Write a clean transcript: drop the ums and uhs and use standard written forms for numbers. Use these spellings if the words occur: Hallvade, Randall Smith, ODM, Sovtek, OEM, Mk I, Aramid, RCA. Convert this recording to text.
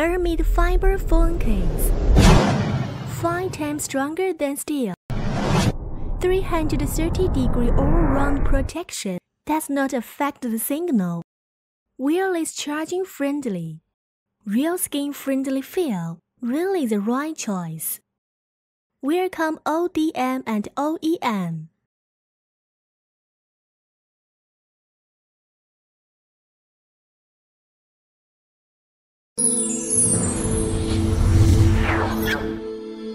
Aramid fiber phone case, 5 times stronger than steel, 330-degree all-round protection does not affect the signal, wireless charging friendly, real skin-friendly feel, really the right choice. Welcome ODM and OEM.